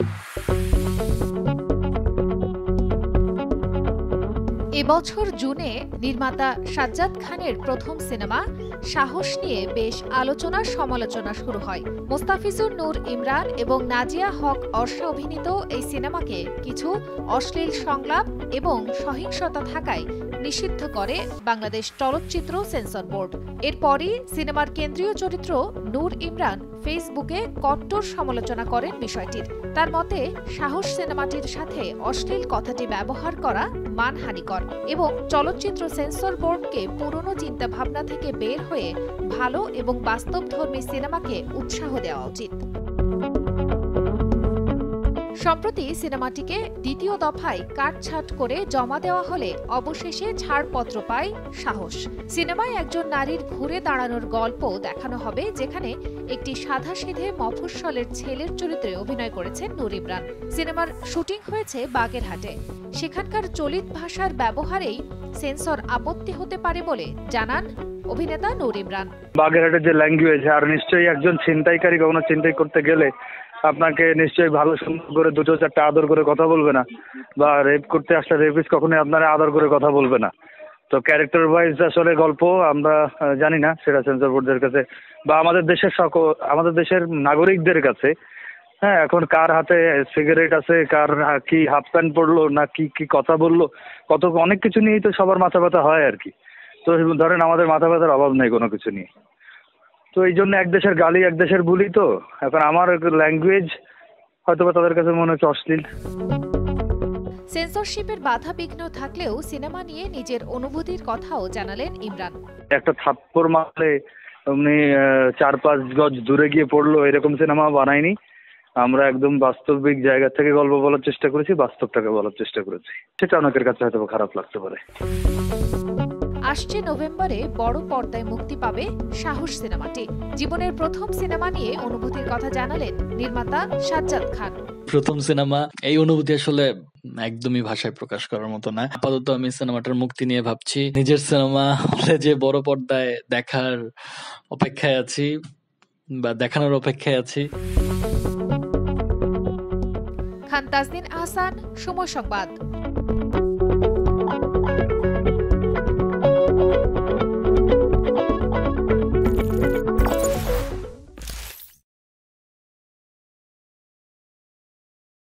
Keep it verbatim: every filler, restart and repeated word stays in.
ए बछर जूने निर्माता সাজ্জাদ খানের प्रथम सिनेमा साहस निये बेश आलोचना समालोचना शुरू हय। মোস্তাফিজুর নূর ইমরান এবং নাজিয়া হক অর্ষা अभिनीत এই সিনেমাকে কিছু অশ্লীল সংলাপ এবং সহিংসতা থাকায় निषिद्ध करे বাংলাদেশ চলচ্চিত্র সেন্সর বোর্ড। এরপরই সিনেমার কেন্দ্রীয় চরিত্র নূর ইমরান ফেসবুকে কট্টর সমালোচনা করেন বিষয়টির। তার মতে সাহস সিনেমাটির সাথে অশ্লীল কথাটি ব্যবহার করা মানহানিকর এবং চলচ্চিত্র সেন্সর বোর্ডকে পুরনো চিন্তা ভাবনা থেকে বের হয়ে ভালো এবং বাস্তবধর্মী সিনেমাকে উৎসাহ দেওয়া উচিত। सम्प्रति सिनेमाटिके द्वितीय दफाय काटछाट करे जमा देवा हले अवशेषे छाड़पत्र पाय साहस। सिनेमाय एकजन नारीर घुरे दाड़ानोर गल्प देखानो हबे जेखाने एकटी साधासिधे मफस्सलेर छेलेर चरित्रे अभिनय करेछेन नूर इमरान। सिनेमार शुटिंग हयेछे बागेरहाटे। सेखानकार चलित भाषार व्यवहारेई सेंसर आपत्ति होते पारे बोले जानान अभिनेता नूर इमरान। बागेरहाटेर जे ल्यांगुएज आर निश्चयई एकजन चिंतायकारी कोनो चिंताई करते गेले আপনাকে নিশ্চয়ই ভালো সুন্দর করে দুটো চারটা আদর করে কথা বলবে না, বা রেপ করতে আসলে রেপিস্ট কখনোই আপনারা আদর করে কথা বলবে না। তো ক্যারেক্টার ওয়াইজ আসলে গল্প আমরা জানি না, সেটা সেন্সর বোর্ডের কাছে বা আমাদের দেশের সকল আমাদের দেশের নাগরিকদের কাছে। হ্যাঁ, এখন কার হাতে সিগারেট আছে, কার কি হাফ প্যান্ট পরলো, না কি কি কথা বললো, কত অনেক কিছু নিয়েই তো সবার মাথা ব্যথা হয় আর কি। তো ধরেন আমাদের মাথা ব্যথার অভাব নেই কোনো কিছু নিয়ে। তো এই জন্য এক দেশের গালি এক দেশের বুলি। তো এখন আমার ল্যাঙ্গুয়েজ হয়তো তাদের কাছে মনে হচ্ছে অশ্লীল। সেন্সরশিপের বাধা বিঘ্ন থাকলেও সিনেমা নিয়ে নিজের অনুভূতির কথাও জানালেন ইমরান। একটা থাপ্পড় মারলে উনি চার পাঁচ গজ দূরে গিয়ে পড়লো এরকম সিনেমা বানাইনি আমরা। একদম বাস্তবিক জায়গা থেকে গল্প বলার চেষ্টা করেছি, বাস্তবটাকে বলার চেষ্টা করেছি। সেটা অনেকের কাছে হয়তো খারাপ লাগতে পারে। आश्चे नवेम्बरे बड़ पर्दाय मुक्ति पाबे साहस सिनेमाटी। जीवनेर प्रथम सिनेमा निये अनुभूतिर कथा जानालेन निर्माता সাজ্জাদ খান। প্রথম সিনেমা, এই অনুভূতি আসলে একদমই ভাষায় প্রকাশ করার মতো না। আপাতত আমি সিনেমাটার মুক্তি নিয়ে ভাবছি, নিজের সিনেমা যে বড় পর্দায় দেখার অপেক্ষায় আছি বা দেখানোর অপেক্ষায় আছি। খান তাজদিন আহসান, সময় সংবাদ।